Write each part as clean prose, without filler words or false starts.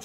Red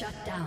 Shut down.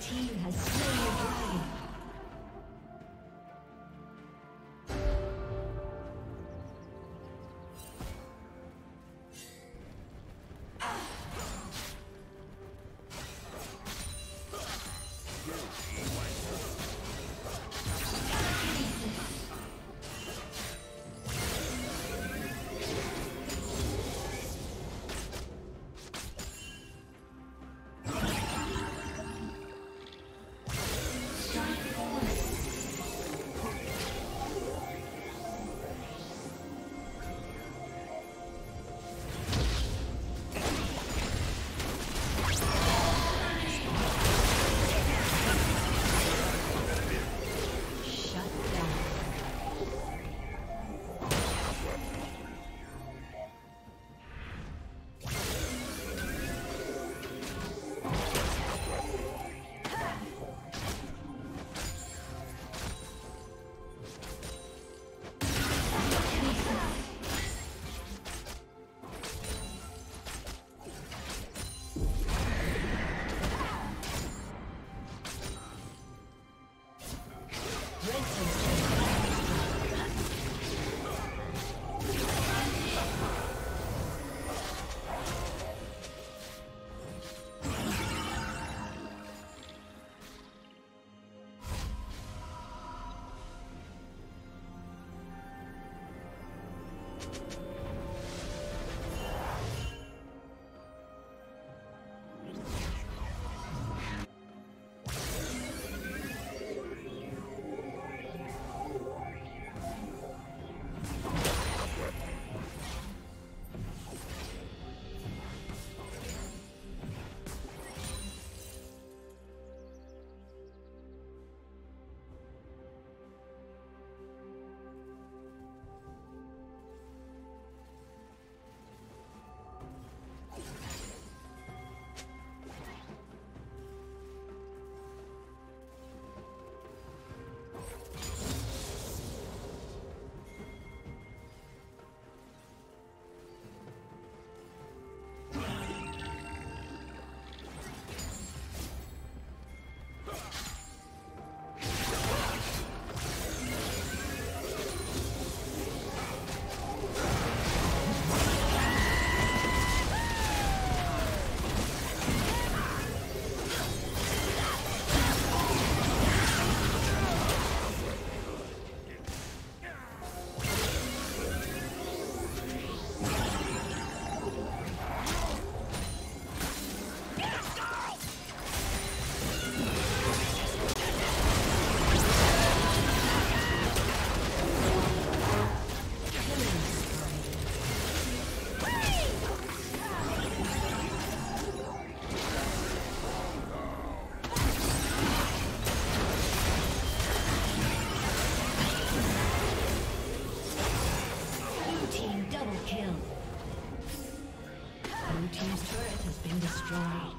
team has slain the dragon. Team's turret has been destroyed.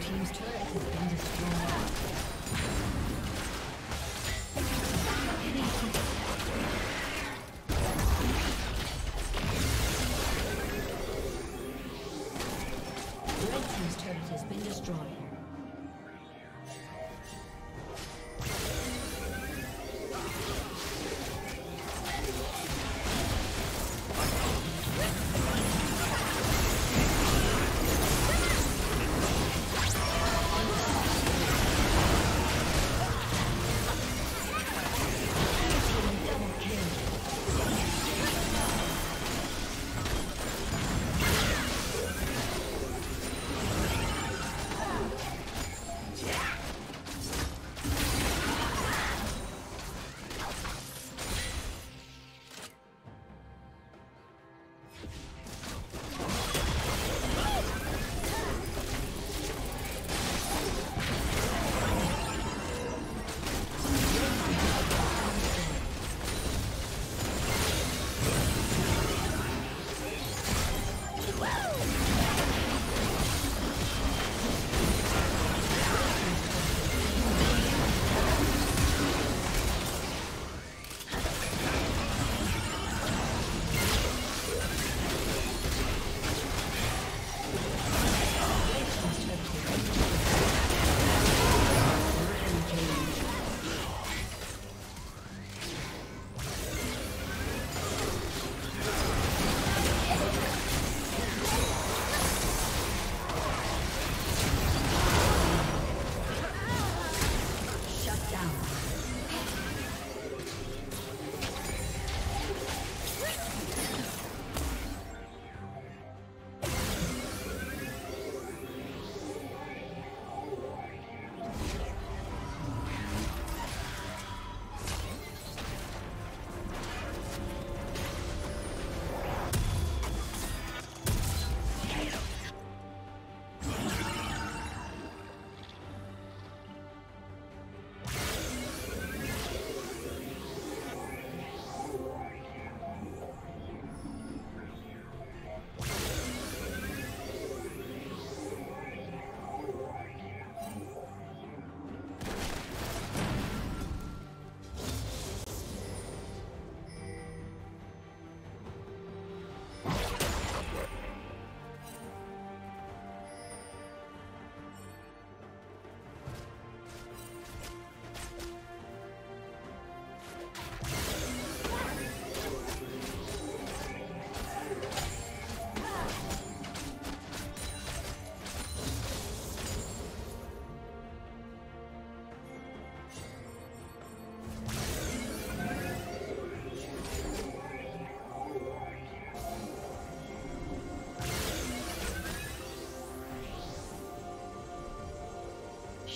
team's turret has been destroyed.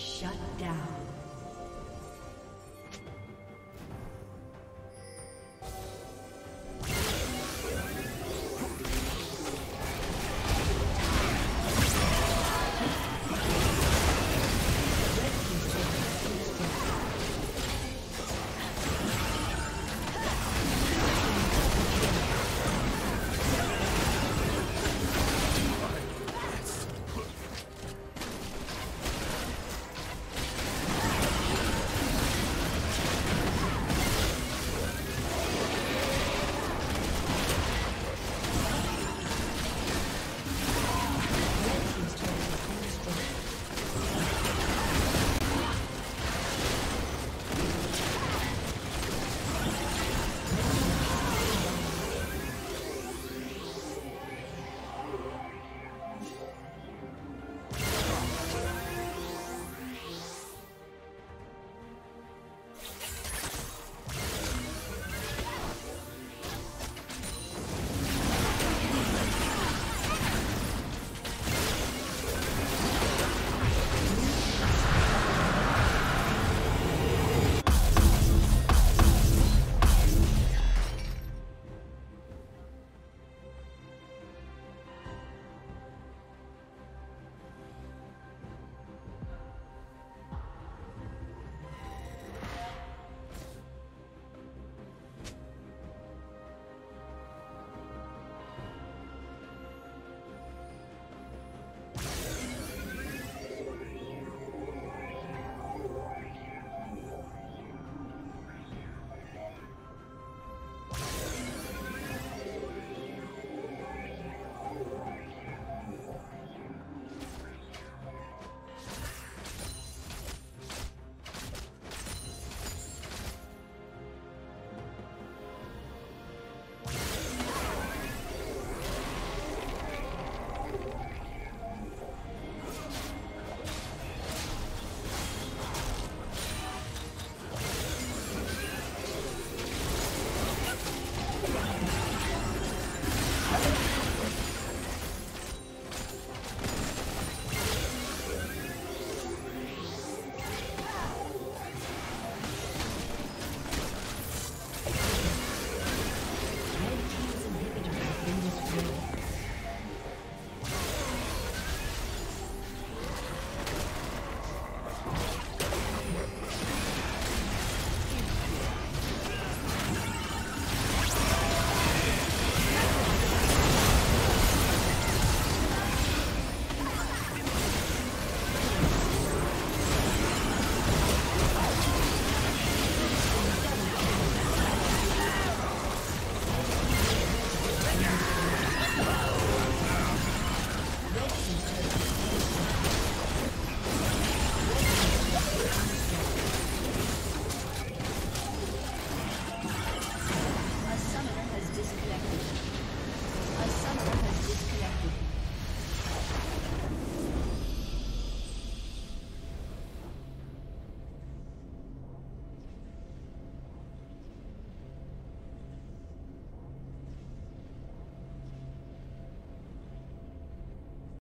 Shut down.